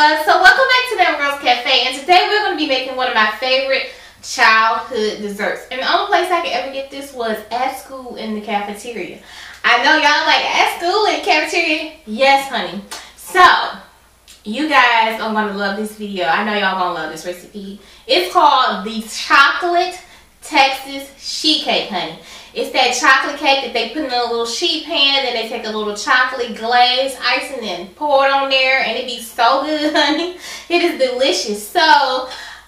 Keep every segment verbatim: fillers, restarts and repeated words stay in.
loves, so welcome back to Bama Gurl Cafe, and today we're going to be making one of my favorite childhood desserts. And the only place I could ever get this was at school in the cafeteria. I know y'all like at school in the cafeteria. Yes, honey. So you guys are going to love this video. I know y'all going to love this recipe. It's called the chocolate Texas sheet cake, honey. It's that chocolate cake that they put in a little sheet pan, then they take a little chocolate glaze icing and pour it on there, and it be so good, honey. It is delicious. So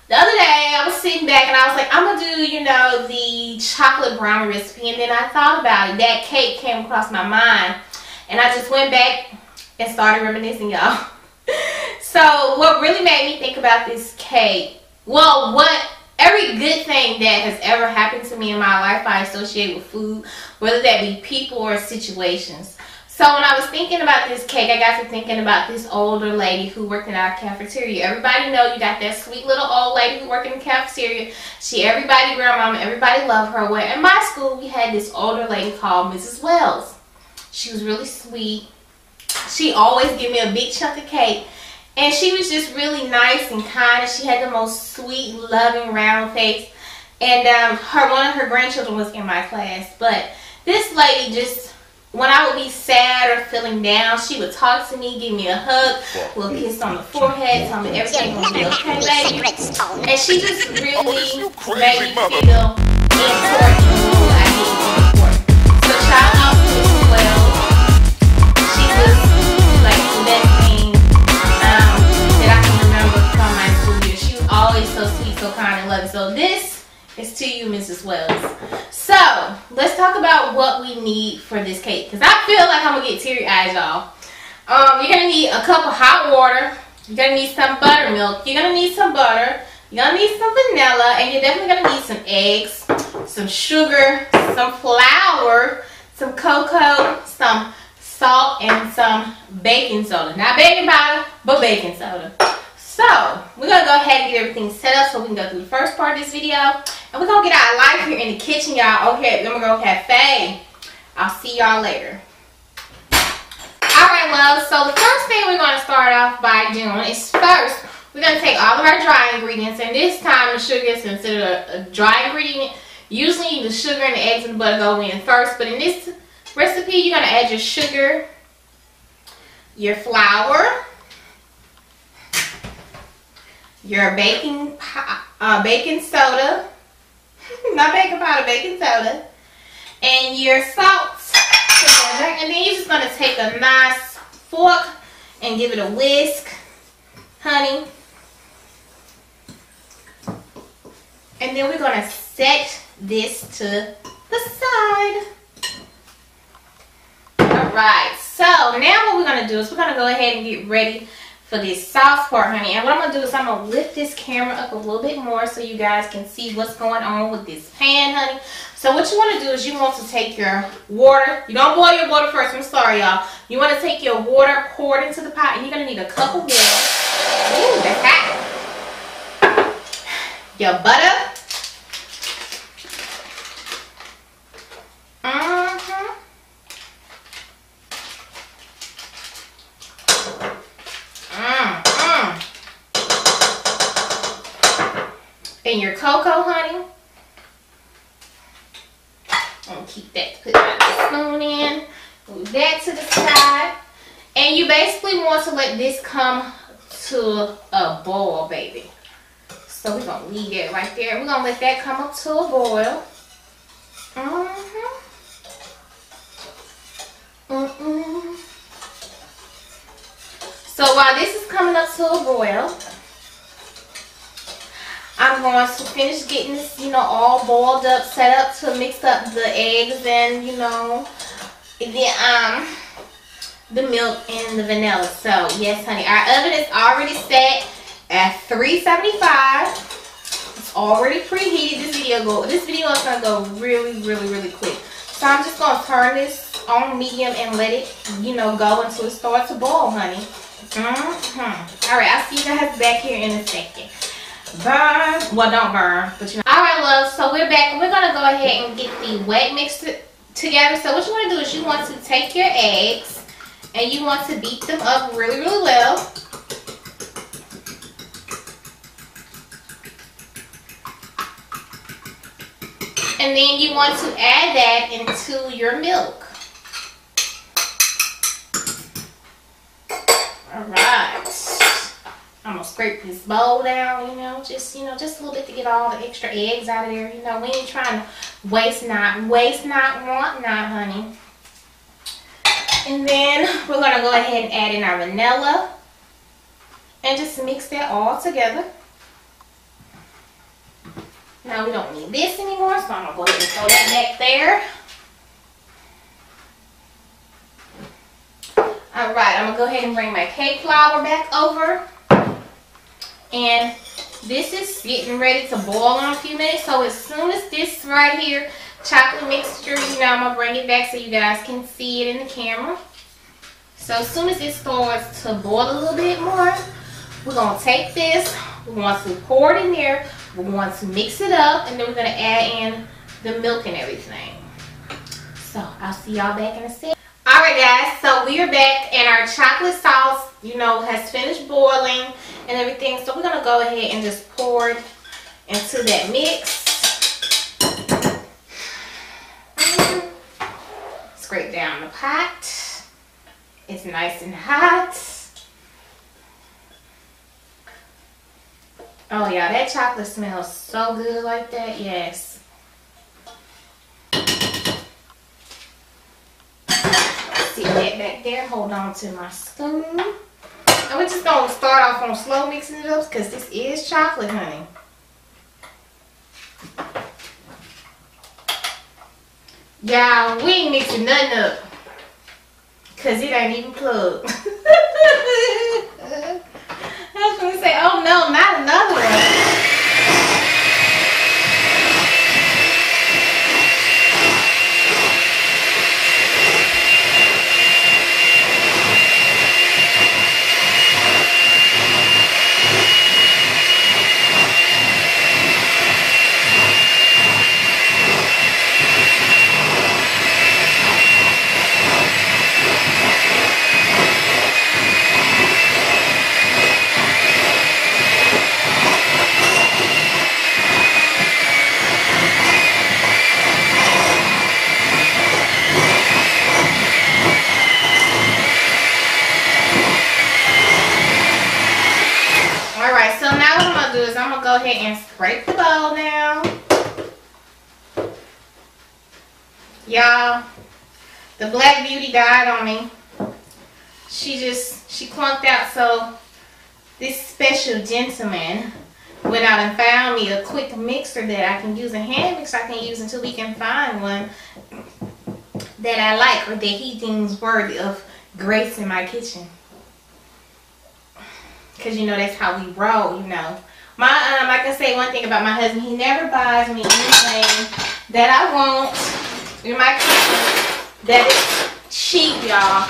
the other day I was sitting back and I was like, I'm gonna do, you know, the chocolate brownie recipe, and then I thought about it. That cake came across my mind, and I just went back and started reminiscing, y'all. So what really made me think about this cake, well, what every good thing that has ever happened to me in my life I associate with food, whether that be people or situations. So when I was thinking about this cake, I got to thinking about this older lady who worked in our cafeteria. Everybody know you got that sweet little old lady who worked in the cafeteria. She everybody grandmama, everybody loved her. Well, in my school we had this older lady called Missus Wells. She was really sweet. She always gave me a big chunk of cake. And she was just really nice and kind. She had the most sweet, loving, round face. And um, her one of her grandchildren was in my class. But this lady just, when I would be sad or feeling down, she would talk to me, give me a hug, a little kiss on the forehead, tell me everything was going to be okay, baby. And she just really made me feel important. I need important. So shout out to Missus Wells. She was like the best thing from my school year. She was always so sweet, so kind, and loving. So this is to you, Missus Wells. So let's talk about what we need for this cake, because I feel like I'm gonna get teary-eyed, y'all. Um, you're gonna need a cup of hot water. You're gonna need some buttermilk. You're gonna need some butter. You're gonna need some vanilla, and you're definitely gonna need some eggs, some sugar, some flour, some cocoa, some salt, and some baking soda. Not baking powder, but baking soda. So we're going to go ahead and get everything set up so we can go through the first part of this video. And we're going to get our life here in the kitchen, y'all, over here at Bama Gurl Cafe. I'll see y'all later. Alright, love. So the first thing we're going to start off by doing is first, we're going to take all of our dry ingredients. And this time the sugar is considered a, a dry ingredient. Usually the sugar and the eggs and the butter go in first. But in this recipe, you're going to add your sugar, your flour, your baking uh, baking soda, not baking powder, baking soda, and your salt together. And then you're just going to take a nice fork and give it a whisk, honey. And then we're going to set this to the side. Alright, so now what we're going to do is we're going to go ahead and get ready for this sauce part, honey. And what I'm going to do is I'm going to lift this camera up a little bit more so you guys can see what's going on with this pan, honey. So what you want to do is you want to take your water. You don't boil your water first. I'm sorry, y'all. You want to take your water, pour it into the pot, and you're going to need a cup of water. Ooh, that's hot. Your butter. Mm-hmm. And your cocoa, honey. I'm gonna keep that to put my spoon in. Move that to the side. And you basically want to let this come to a boil, baby. So we're gonna leave that right there. We're gonna let that come up to a boil. Mm-hmm. Mm-mm. So while this is coming up to a boil, I'm going to finish getting this, you know, all boiled up, set up to mix up the eggs and, you know, the, um, the milk and the vanilla. So, yes, honey, our oven is already set at three seventy-five. It's already preheated. This video go, this video is going to go really, really, really quick. So, I'm just going to turn this on medium and let it, you know, go until it starts to boil, honey. Mm-hmm. All right, I'll see you guys back here in a second. Burn, well, don't burn, but you know. Alright, love, so we're back, and we're going to go ahead and get the wet mix together. So what you want to do is you want to take your eggs and you want to beat them up really, really well. And then you want to add that into your milk. All right. I'm gonna scrape this bowl down, you know, just, you know, just a little bit to get all the extra eggs out of there. You know, we ain't trying to waste not, waste not, want not, honey. And then we're gonna go ahead and add in our vanilla and just mix that all together. Now we don't need this anymore, so I'm gonna go ahead and throw that back there. All right, I'm gonna go ahead and bring my cake flour back over. And this is getting ready to boil in a few minutes. So as soon as this right here, chocolate mixture, you know, I'm gonna bring it back so you guys can see it in the camera. So as soon as it starts to boil a little bit more, we're gonna take this, we're going to pour it in there, we're going to mix it up, and then we're gonna add in the milk and everything. So I'll see y'all back in a sec. All right, guys, so we are back and our chocolate sauce, you know, has finished boiling and everything. So we're gonna go ahead and just pour it into that mix. Scrape down the pot. It's nice and hot. Oh yeah, that chocolate smells so good like that. Yes. See that back there? Hold on to my spoon. And we're just gonna start off on slow mixing it up because this is chocolate, honey. Y'all, we ain't mixing nothing up because it ain't even plugged. I was going to say, oh no, not another one. Break the bowl down. Y'all, the black beauty died on me. She just, she clunked out, so this special gentleman went out and found me a quick mixer that I can use, a hand mixer I can use until we can find one that I like or that he deems worthy of grace in my kitchen. Because, you know, that's how we roll, you know. My, um, I can say one thing about my husband, he never buys me anything that I want in my kitchen that is cheap, y'all,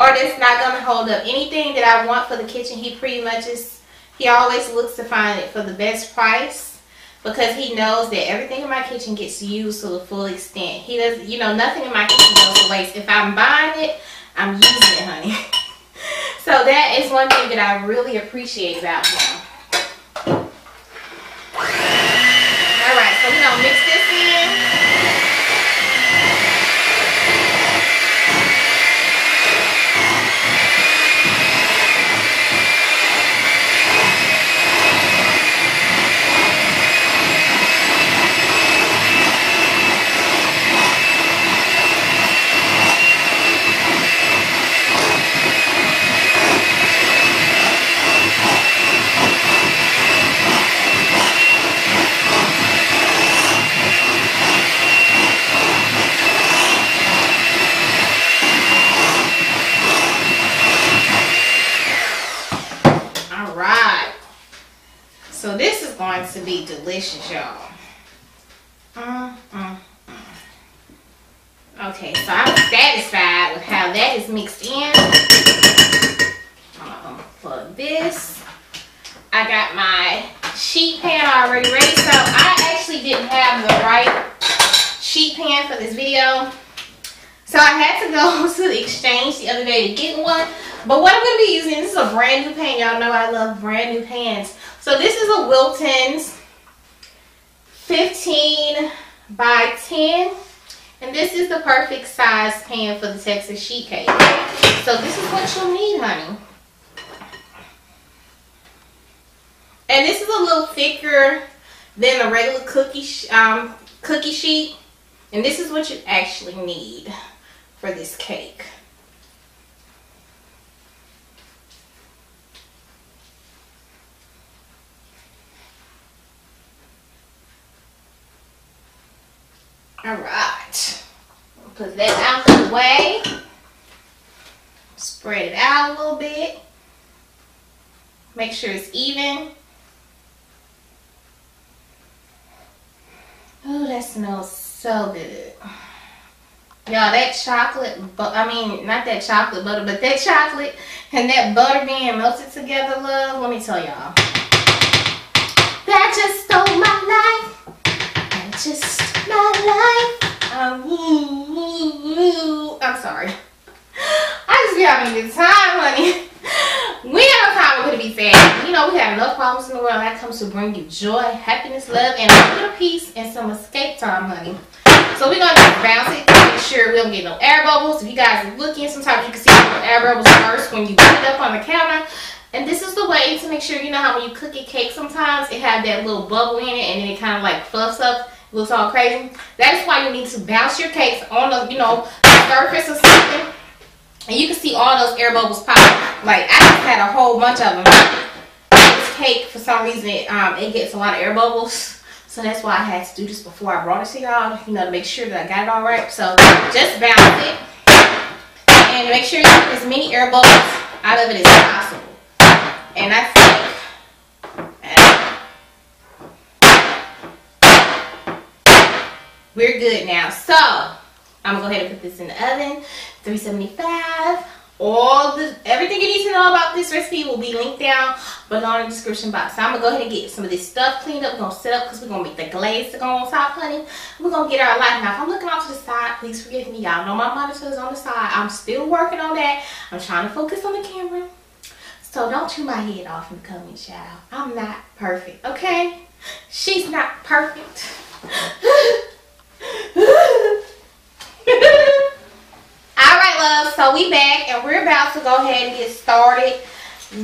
or that's not going to hold up. Anything that I want for the kitchen, he pretty much is, he always looks to find it for the best price because he knows that everything in my kitchen gets used to the full extent. He doesn't, you know, nothing in my kitchen goes to waste. If I'm buying it, I'm using it, honey. So that is one thing that I really appreciate about him. Alright, so we're gonna mix this in. So this is going to be delicious, y'all. Mm, mm, mm. Okay, so I'm satisfied with how that is mixed in. I'm going to plug this. I got my sheet pan already ready. So I actually didn't have the right sheet pan for this video. So I had to go to the exchange the other day to get one. But what I'm going to be using, this is a brand new pan. Y'all know I love brand new pans. So this is a Wilton's fifteen by ten, and this is the perfect size pan for the Texas sheet cake. So this is what you'll need, honey. And this is a little thicker than a regular cookie um, cookie sheet, and this is what you actually need for this cake. All right, put that out of the way, spread it out a little bit, make sure it's even. Oh, that smells so good. Y'all, that chocolate, I mean, not that chocolate butter, but that chocolate and that butter being melted together, love, let me tell y'all. That just stole my life. Just my life. Uh, woo, woo, woo. I'm sorry. I just be having a good time, honey. We have a problem with it be sad. You know, we have enough problems in the world. That comes to bring you joy, happiness, love, and a little peace and some escape time, honey. So we're going to just bounce it to make sure we don't get no air bubbles. If you guys are looking, sometimes you can see the air bubbles first when you put it up on the counter. And this is the way to make sure, you know how when you cook a cake sometimes, it has that little bubble in it and then it kind of like fluffs up. Looks all crazy. That's why you need to bounce your cakes on the, you know, surface or something, and you can see all those air bubbles pop. Like, I just had a whole bunch of them. This cake, for some reason, it, um, it gets a lot of air bubbles, so that's why I had to do this before I brought it to y'all, you know, to make sure that I got it all right. So just bounce it and make sure you get as many air bubbles out of it as possible. And I think. We're good now. So, I'm going to go ahead and put this in the oven. three seventy-five. All the, everything you need to know about this recipe will be linked down below in the description box. So, I'm going to go ahead and get some of this stuff cleaned up. We're going to set up because we're going to make the glaze to go on top, honey. We're going to get our light. Now, if I'm looking off to the side, please forgive me. Y'all know my monitor is on the side. I'm still working on that. I'm trying to focus on the camera. So, don't chew my head off in the comments, y'all. I'm not perfect, okay? She's not perfect. Alright, love, so we back and we're about to go ahead and get started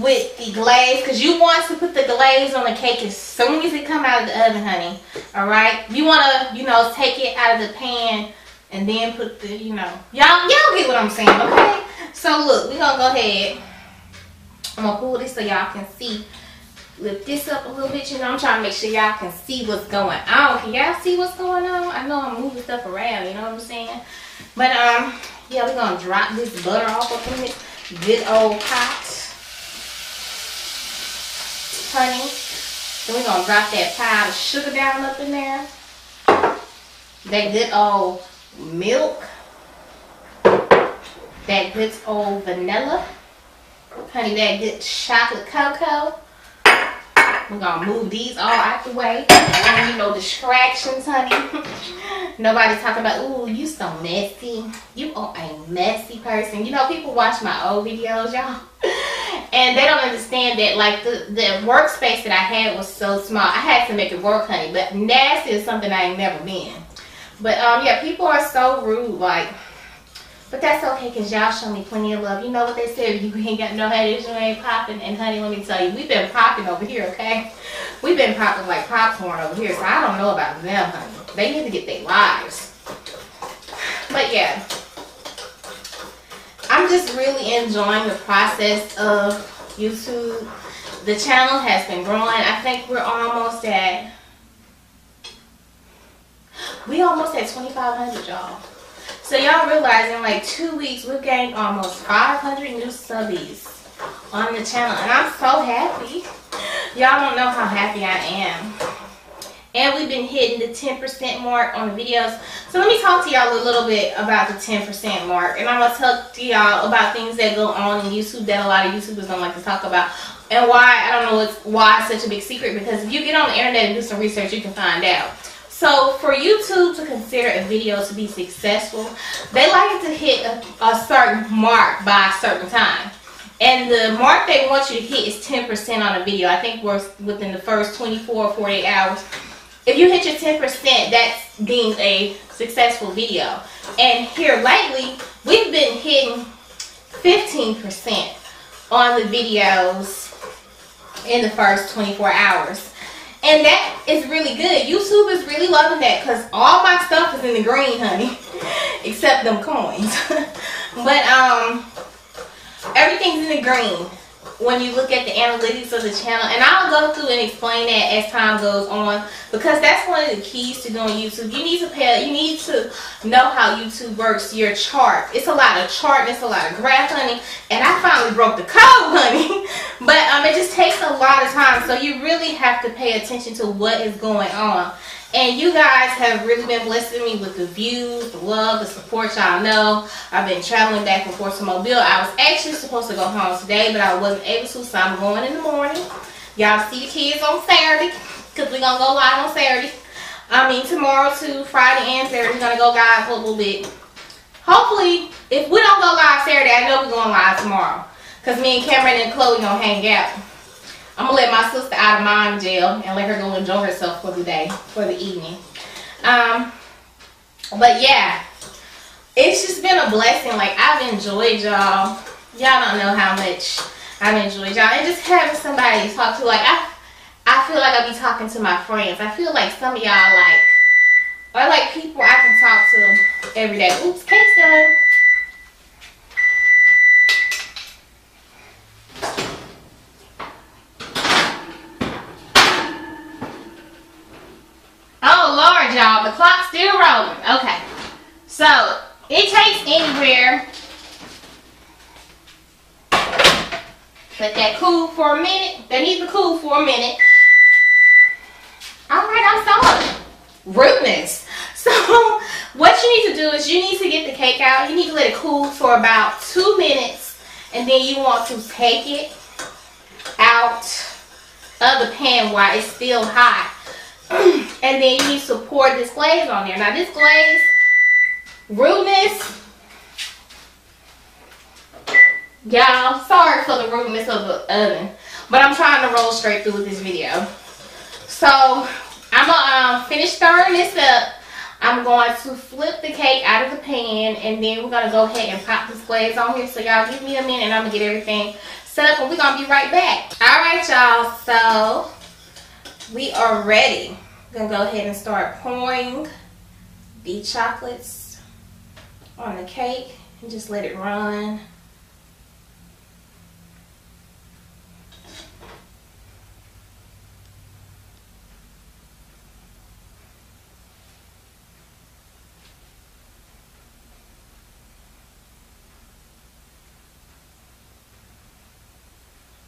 with the glaze, because you want to put the glaze on the cake as soon as it come out of the oven, honey. Alright, you want to, you know, take it out of the pan and then put the, you know, y'all y'all get what I'm saying, okay? So look, we're going to go ahead, I'm going to pull this so y'all can see. Lift this up a little bit, you know, I'm trying to make sure y'all can see what's going on. Can y'all see what's going on? I know I'm moving stuff around, you know what I'm saying? But, um, yeah, we're going to drop this butter off up in this good old pot. Honey. Then we're going to drop that pile of sugar down up in there. That good old milk. That good old vanilla. Honey, that good chocolate cocoa. We're going to move these all out the way. I don't need no distractions, honey. Nobody talking about, ooh, you so messy. You are a messy person. You know, people watch my old videos, y'all. And they don't understand that, like, the, the workspace that I had was so small. I had to make it work, honey. But nasty is something I ain't never been. But, um, yeah, people are so rude, like. But that's okay, because y'all show me plenty of love. You know what they said, you ain't got no haters, you ain't popping. And honey, let me tell you, we've been popping over here, okay? We've been popping like popcorn over here, so I don't know about them, honey. They need to get their lives. But yeah, I'm just really enjoying the process of YouTube. The channel has been growing. I think we're almost at, we almost at twenty-five hundred, y'all. So y'all realizing, like, two weeks we've gained almost five hundred new subbies on the channel, and I'm so happy. Y'all don't know how happy I am. And we've been hitting the ten percent mark on the videos. So let me talk to y'all a little bit about the ten percent mark, and I'm gonna talk to y'all about things that go on in YouTube that a lot of YouTubers don't like to talk about, and why I don't know what's, why it's such a big secret. Because if you get on the internet and do some research, you can find out. So for YouTube to consider a video to be successful, they like it to hit a, a certain mark by a certain time. And the mark they want you to hit is ten percent on a video. I think we're within the first twenty-four or forty-eight hours. If you hit your ten percent, that's deemed a successful video. And here lately, we've been hitting fifteen percent on the videos in the first twenty-four hours. And that is really good. YouTube is really loving that because all my stuff is in the green, honey. Except them coins. But um, everything's in the green when you look at the analytics of the channel. And I'll go through and explain that as time goes on, because that's one of the keys to doing YouTube. You need to pay, you need to know how YouTube works, your chart. It's a lot of chart, it's a lot of graph, honey. And I finally broke the code, honey. But um, it just takes a lot of time. So you really have to pay attention to what is going on. And you guys have really been blessing me with the views, the love, the support. Y'all know I've been traveling back and forth to Mobile. I was actually supposed to go home today, but I wasn't able to, so I'm going in the morning. Y'all see the kids on Saturday, because we're going to go live on Saturday. I mean, tomorrow to Friday and Saturday, we're going to go live for a little bit. Hopefully, if we don't go live Saturday, I know we're going live tomorrow, because me and Cameron and Chloe going to hang out. I'm going to let my sister out of mom jail and let her go enjoy herself for the day, for the evening. Um, but yeah, it's just been a blessing. Like, I've enjoyed y'all. Y'all don't know how much I've enjoyed y'all. And just having somebody to talk to. Like, I I feel like I be talking to my friends. I feel like some of y'all, like, are like people I can talk to every day. Oops, cake's done. Y'all, the clock's still rolling. Okay, so it takes anywhere, let that cool for a minute. That needs to cool for a minute. All right, I'm sorry, rudeness. So what you need to do is you need to get the cake out. You need to let it cool for about two minutes, and then you want to take it out of the pan while it's still hot. And then you need to pour this glaze on there. Now this glaze, rudeness, y'all, sorry for the rudeness of the oven, but I'm trying to roll straight through with this video. So I'm gonna um, finish stirring this up. I'm going to flip the cake out of the pan, and then we're gonna go ahead and pop this glaze on here. So y'all give me a minute, and I'm gonna get everything set up, and we're gonna be right back. All right, y'all, so we are ready. I'm gonna go ahead and start pouring the chocolates on the cake and just let it run.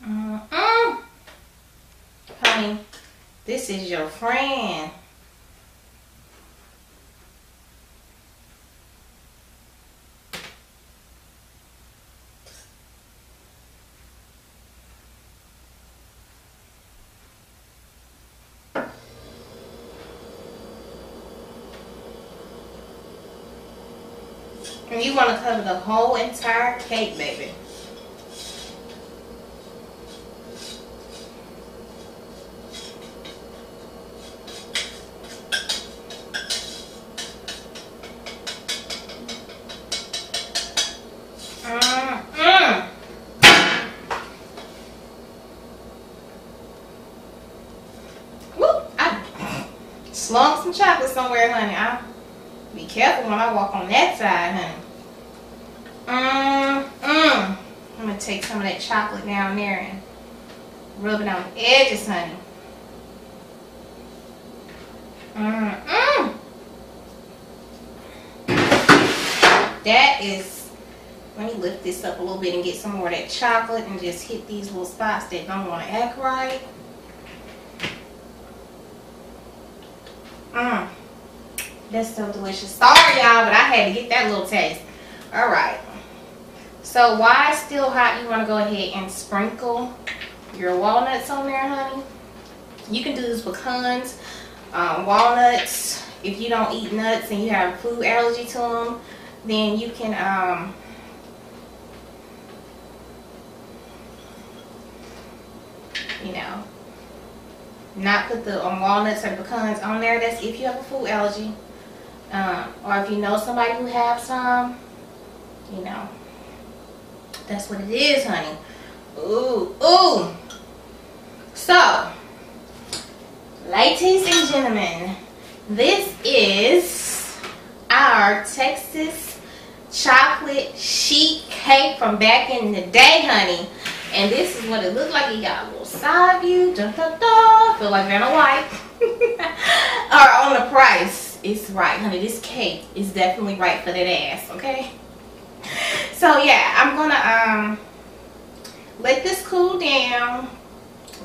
Mm-mm. Honey, this is your friend. And you want to cover the whole entire cake, baby. Slung some chocolate somewhere, honey. I'll be careful when I walk on that side, honey. Mm-mm. I'm going to take some of that chocolate down there and rub it on the edges, honey. Mm-mm. That is, let me lift this up a little bit and get some more of that chocolate and just hit these little spots that don't want to act right. Mmm, that's so delicious. Sorry, y'all, but I had to get that little taste. All right. So while it's still hot, you want to go ahead and sprinkle your walnuts on there, honey. You can do this with pecans, um, walnuts. If you don't eat nuts and you have a food allergy to them, then you can um, you know, not put the um, walnuts or pecans on there. That's if you have a food allergy, um, or if you know somebody who have some, you know, that's what it is, honey. Ooh, ooh. So, ladies and gentlemen, this is our Texas chocolate sheet cake from back in the day, honey. And this is what it looked like. You got a little side view. Dun, dun, dun. Feel like Vanna White. Or on the price. It's right, honey. This cake is definitely right for that ass, okay? So, yeah. I'm going to um let this cool down.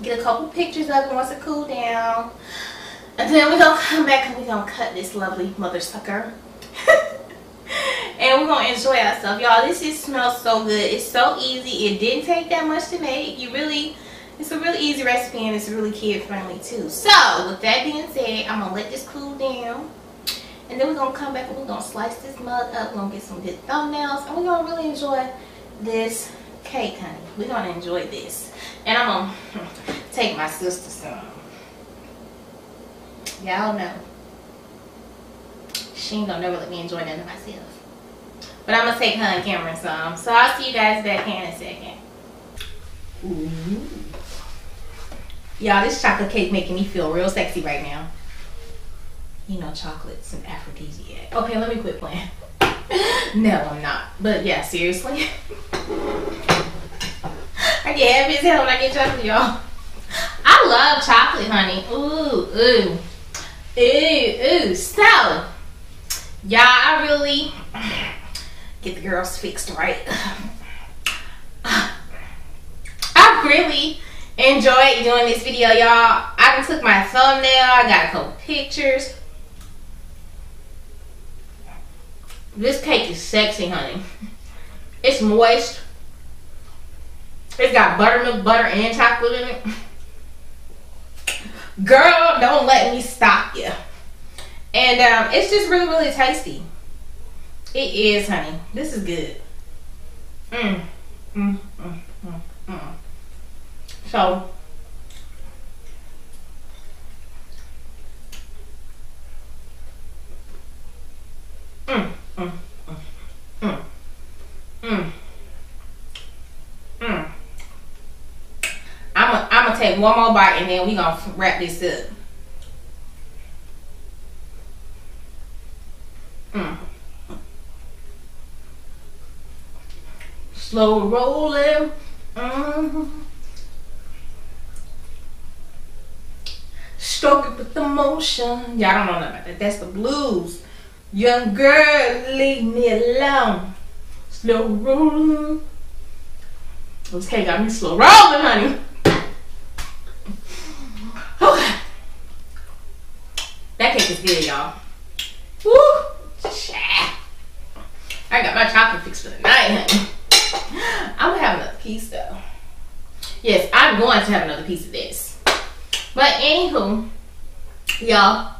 Get a couple pictures of it once it cool down. And then we're going to come back and we're going to cut this lovely mother sucker. And we're going to enjoy ourselves. Y'all, this just smells so good. It's so easy. It didn't take that much to make. You really, it's a really easy recipe and it's really kid friendly too. So, with that being said, I'm going to let this cool down. And then we're going to come back and we're going to slice this mug up. We're going to get some good thumbnails. And we're going to really enjoy this cake, honey. We're going to enjoy this. And I'm going to take my sister some. Y'all know. She ain't going to never let me enjoy none of myself. But I'm gonna take her and Cameron some. So I'll see you guys back in a second. Y'all, this chocolate cake making me feel real sexy right now. You know, chocolate's an aphrodisiac. Okay, let me quit playing. No, I'm not. But yeah, seriously. I get happy as hell when I get chocolate, y'all. I love chocolate, honey. Ooh, ooh. Ooh, ooh. So, y'all, I really... get the girls fixed right. I really enjoyed doing this video, y'all. I took my thumbnail. I got a couple pictures. This cake is sexy, honey. It's moist. It's got buttermilk, butter, and chocolate in it. Girl, don't let me stop you. And um, it's just really, really tasty. It is, honey. This is good. Mm, mm, mm, mm, mm. So, mm, mm, mm, mm, mm, mm. I'm gonna take one more bite and then we gonna wrap this up. Mm. Slow rolling. Mm-hmm. Stroke it with the motion. Y'all don't know nothing about that. That's the blues. Young girl, leave me alone. Slow rolling. This cake got me slow rolling, honey. Okay. That cake is good, y'all. Woo! I got my chocolate fixed for the night, honey. I'm gonna have another piece though. Yes, I'm going to have another piece of this. But anywho, y'all,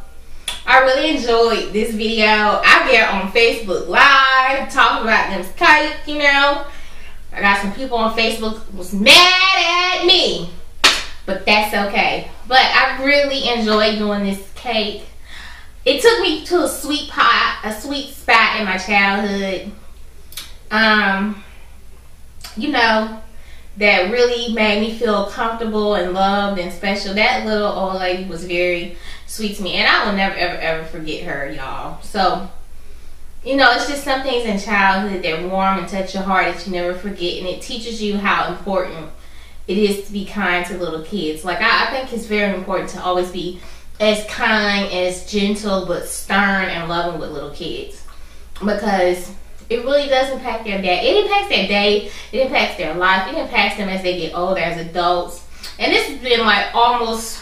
I really enjoyed this video. I get on Facebook Live talking about them cake, you know. I got some people on Facebook who was mad at me, but that's okay. But I really enjoyed doing this cake. It took me to a sweet pot, a sweet spot in my childhood. Um. You know, that really made me feel comfortable and loved and special. That little old lady was very sweet to me. And I will never, ever, ever forget her, y'all. So, you know, it's just some things in childhood that warm and touch your heart that you never forget. And it teaches you how important it is to be kind to little kids. Like, I, I think it's very important to always be as kind, as gentle, but stern and loving with little kids. Because... it really does impact their day. It impacts their day. It impacts their life. It impacts them as they get older, as adults. And this has been like almost,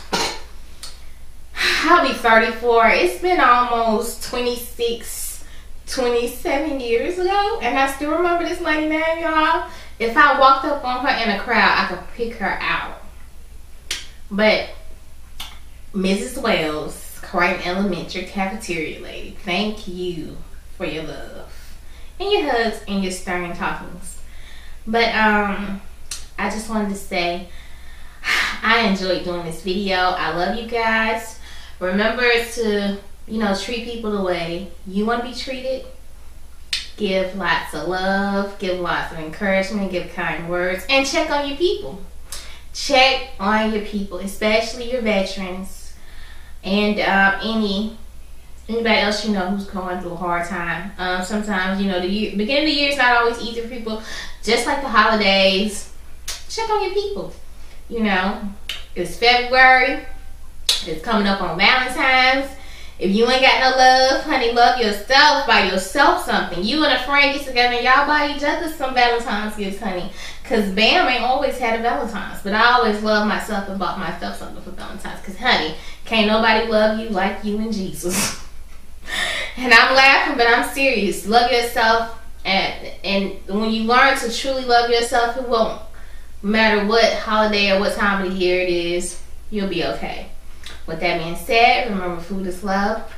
I'll be thirty-four. It's been almost twenty-six, twenty-seven years ago. And I still remember this lady now, y'all. If I walked up on her in a crowd, I could pick her out. But Missus Wells, Crichton Elementary cafeteria lady, thank you for your love. And your hugs and your stern talkings. But um I just wanted to say I enjoyed doing this video. I love you guys. Remember to, you know, treat people the way you want to be treated. Give lots of love, give lots of encouragement, give kind words, and check on your people. Check on your people, especially your veterans and um, any anybody else you know who's going through a hard time. Um, sometimes, you know, the year, beginning of the year is not always easy for people, just like the holidays. Check on your people. You know, it's February. It's coming up on Valentine's. If you ain't got no love, honey, love yourself. Buy yourself something. You and a friend get together and y'all buy each other some Valentine's gifts, honey. Because Bam ain't always had a Valentine's. But I always love myself and bought myself something for Valentine's. Because, honey, can't nobody love you like you and Jesus. And I'm laughing, but I'm serious. Love yourself. And, and when you learn to truly love yourself, it won't matter what holiday or what time of the year it is. You'll be okay. With that being said, remember, food is love.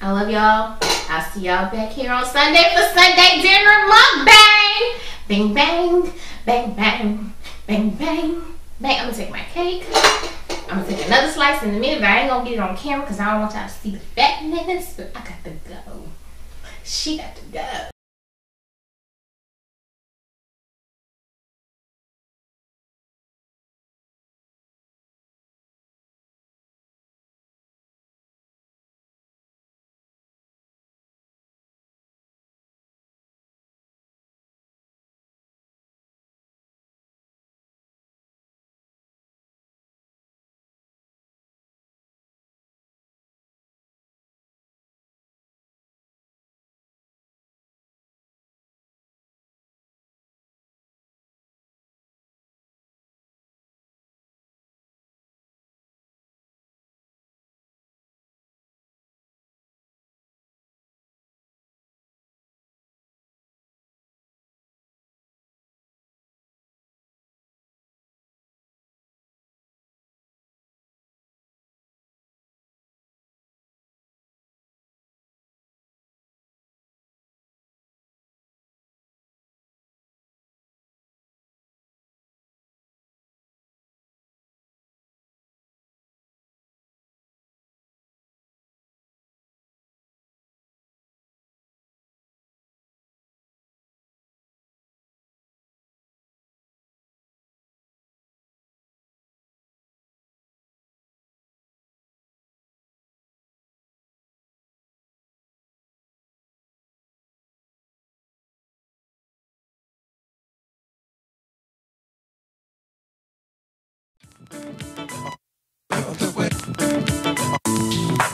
I love y'all. I'll see y'all back here on Sunday for Sunday dinner mukbang. Bang, bang, bang, bang, bang, bang, bang. I'm gonna take my cake. I'm gonna take another slice in a minute, but I ain't gonna get it on camera because I don't want y'all to see the fatness. But I got to go. She got to go.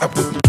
I put